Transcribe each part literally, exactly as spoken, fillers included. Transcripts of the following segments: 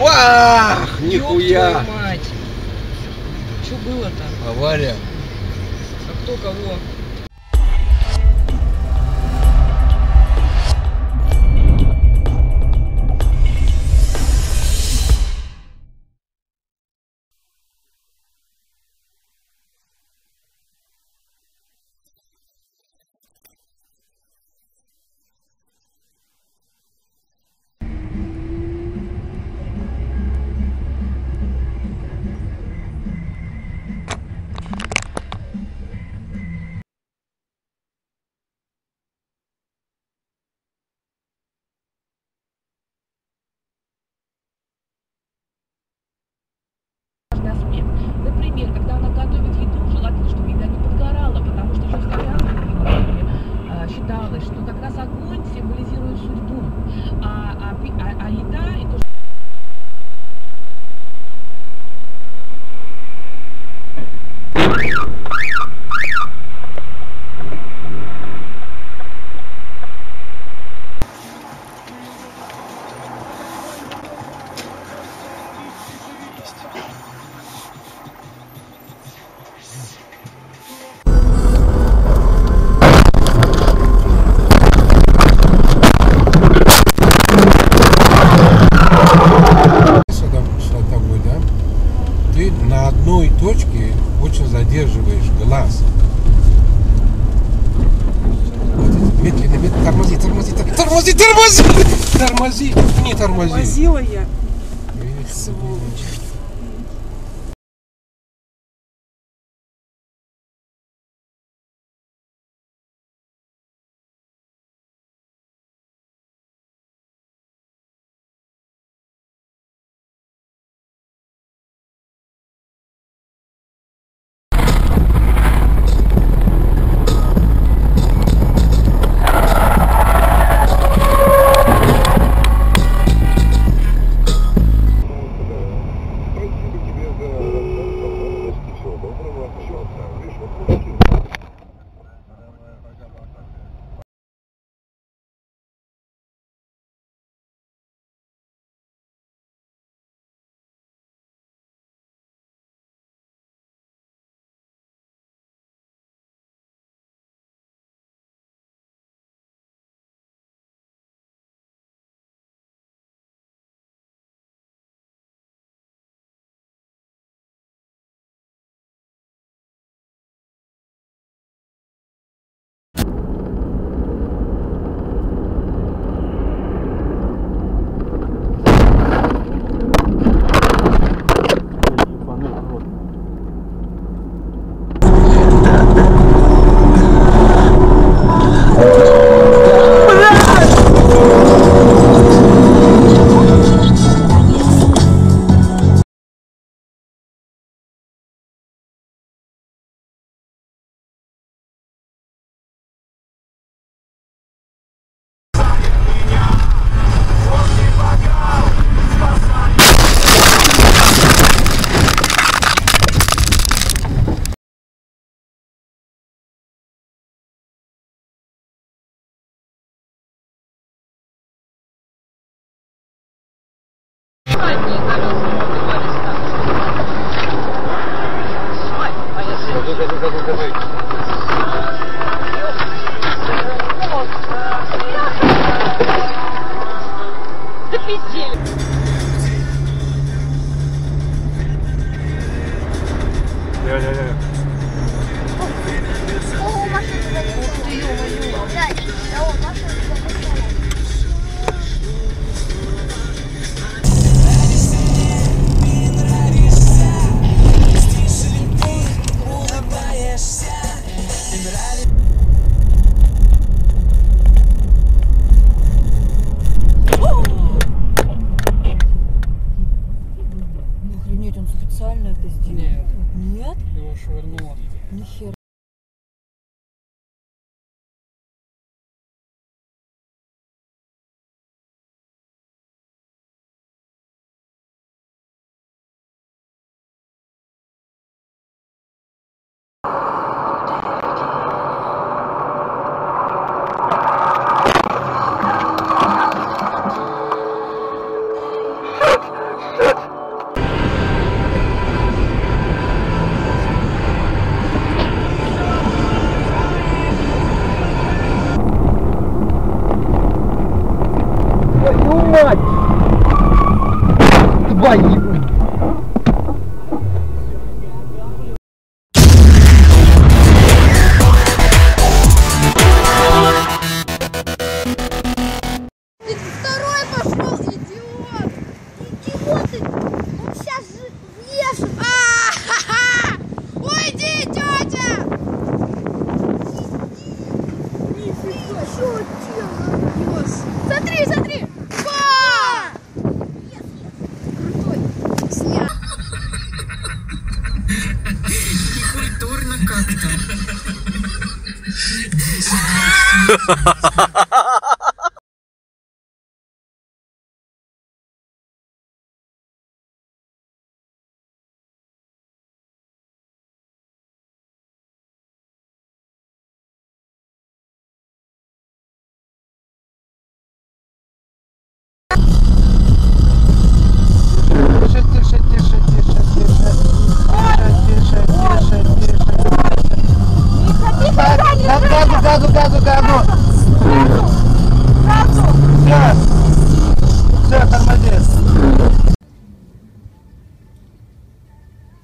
Вах! Нихуя! Что было-то? Авария. А кто кого? Например, когда она готовит еду, желательно, чтобы еда не подгорала, потому что еще в славянской считалось, что как раз огонь символизирует судьбу, а, а, а, а еда – это точки очень задерживаешь глаз. Медленно, медленно, тормози, тормози, тормози, тормози, тормози, не тормози. Тормозила я. Сволочь. твою. Второй пошел, идиот! Идиоты! Он сейчас же вешает! А-ха-ха! Уйди, тетя! Иди! Что делаешь? Смотри, смотри! Крутой! Снял! Некультурно как-то!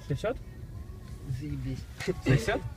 Трясет? Заебись. Трясет?